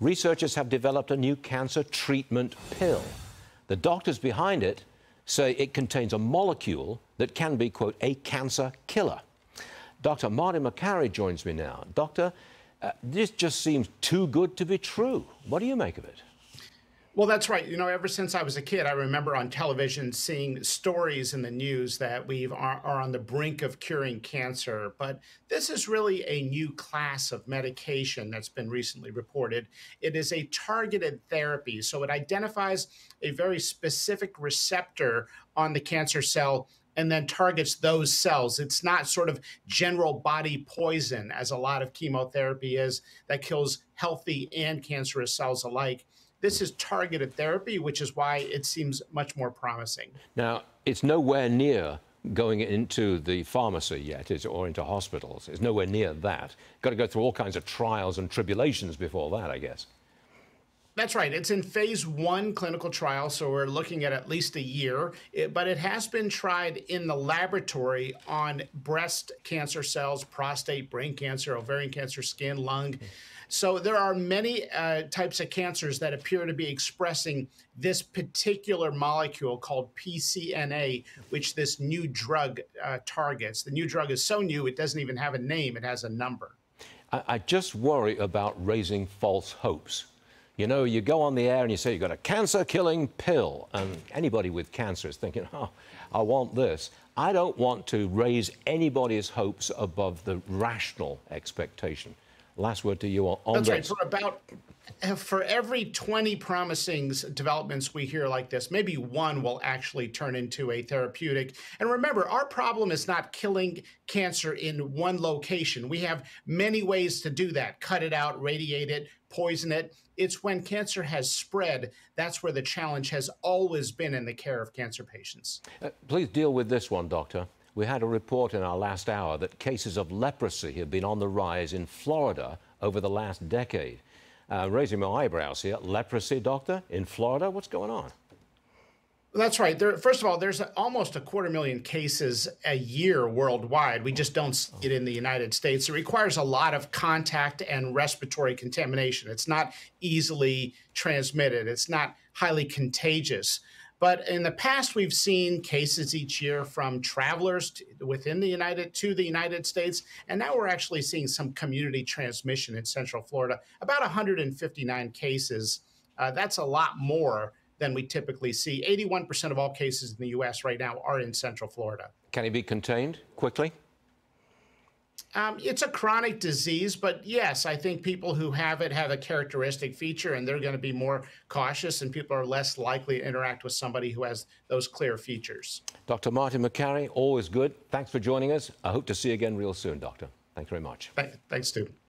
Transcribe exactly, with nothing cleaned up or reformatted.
researchers have developed a new cancer treatment pill. The doctors behind it say it contains a molecule that can be, quote, a cancer killer. Doctor Marty Makary joins me now. Doctor, uh, this just seems too good to be true. What do you make of it? Well, that's right. You know, ever since I was a kid, I remember on television seeing stories in the news that we are, are on the brink of curing cancer. But this is really a new class of medication that's been recently reported. It is a targeted therapy, so it identifies a very specific receptor on the cancer cell and then targets those cells. It's not sort of general body poison, as a lot of chemotherapy is, that kills healthy and cancerous cells alike. This is targeted therapy, which is why it seems much more promising. Now, it's nowhere near going into the pharmacy yet, is, or into hospitals. It's nowhere near that. Got to go through all kinds of trials and tribulations before that, I guess. That's right. It's in phase one clinical trial, so we're looking at at least a year. It, but it has been tried in the laboratory on breast cancer cells, prostate, brain cancer, ovarian cancer, skin, lung. So there are many uh, types of cancers that appear to be expressing this particular molecule called P C N A, which this new drug uh, targets. The new drug is so new, it doesn't even have a name. It has a number. I, I just worry about raising false hopes. You know, you go on the air and you say you've got a cancer-killing pill, and anybody with cancer is thinking, oh, I want this. I don't want to raise anybody's hopes above the rational expectation. Last word to you on this. That's right. For about, for every twenty promising developments we hear like this, maybe one will actually turn into a therapeutic. And remember, our problem is not killing cancer in one location. We have many ways to do that. Cut it out, radiate it, poison it. It's when cancer has spread, that's where the challenge has always been in the care of cancer patients. Uh, please deal with this one, Doctor. We had a report in our last hour that cases of leprosy have been on the rise in Florida over the last decade. Uh, raising my eyebrows here, leprosy, Doctor, in Florida, what's going on? That's right. There, first of all, there's almost a quarter million cases a year worldwide. We just don't see it in the United States. It requires a lot of contact and respiratory contamination. It's not easily transmitted. It's not highly contagious. But in the past, we've seen cases each year from travelers to, within the United to the United States. And now we're actually seeing some community transmission in Central Florida, about one hundred fifty-nine cases. Uh, that's a lot more than we typically see. eighty-one percent of all cases in the U S right now are in Central Florida. Can it be contained quickly? Um, it's a chronic disease, but yes, I think people who have it have a characteristic feature, and they're going to be more cautious, and people are less likely to interact with somebody who has those clear features. Doctor Marty Makary, always good. Thanks for joining us. I hope to see you again real soon, Doctor. Thanks very much. Thanks, too.